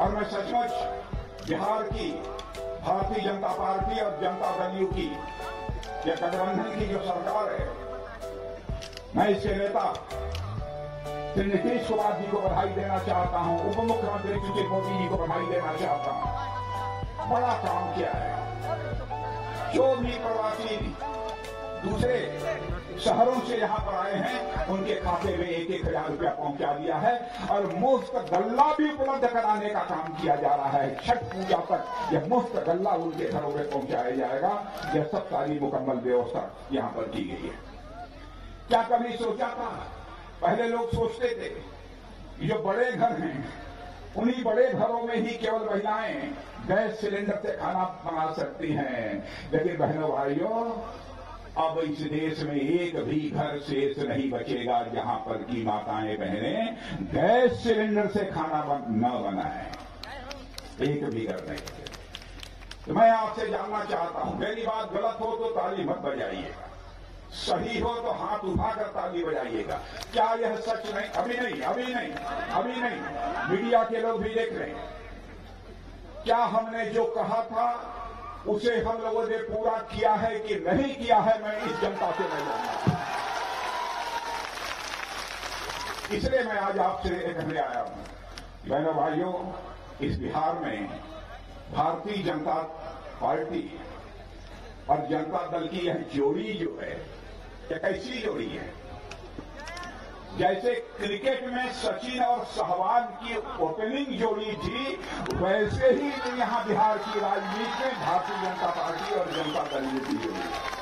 और मैं सचमुच बिहार की भारतीय जनता पार्टी और जनता दल यू की यह गठबंधन की जो सरकार है, मैं इसके नेता श्री नीतीश कुमार जी को बधाई देना चाहता हूं, उप मुख्यमंत्री जी मोदी जी को बधाई देना चाहता हूं। बड़ा काम किया है। जो भी प्रवासी दूसरे शहरों से यहाँ पर आए हैं, उनके खाते में 1-1 हजार रूपया पहुंचा दिया है और मुफ्त गल्ला भी उपलब्ध कराने का काम किया जा रहा है। छठ पूजा तक यह मुफ्त गल्ला उनके घरों में पहुंचाया जाएगा। यह सब सारी मुकम्मल व्यवस्था यहाँ पर की गई है। क्या कभी सोचा था? पहले लोग सोचते थे जो बड़े घर हैं उन्हीं बड़े घरों में ही केवल महिलाएं गैस सिलेंडर से खाना बना सकती हैं, लेकिन बहनों भाइयों, अब इस देश में एक भी घर शेष नहीं बचेगा जहां पर की माताएं बहनें गैस सिलेंडर से खाना न बनाएं। एक भी घर नहीं। तो मैं आपसे जानना चाहता हूं, मेरी बात गलत हो तो ताली मत बजाइएगा, सही हो तो हाथ उठाकर ताली बजाइएगा। क्या यह सच नहीं? अभी नहीं, मीडिया के लोग भी देख रहे हैं। क्या हमने जो कहा था उसे हम लोगों ने पूरा किया है कि नहीं किया है, मैं इस जनता से नहीं जानता। इसलिए मैं आज आपसे कहने आया हूं, बहनों भाइयों, इस बिहार में भारतीय जनता पार्टी और जनता दल की यह जोड़ी जो है, यह कैसी जोड़ी है? जैसे क्रिकेट में सचिन और सहवाग की ओपनिंग जोड़ी थी, वैसे ही यहाँ बिहार की राजनीति में भारतीय जनता पार्टी और जनता दल की जोड़ी है।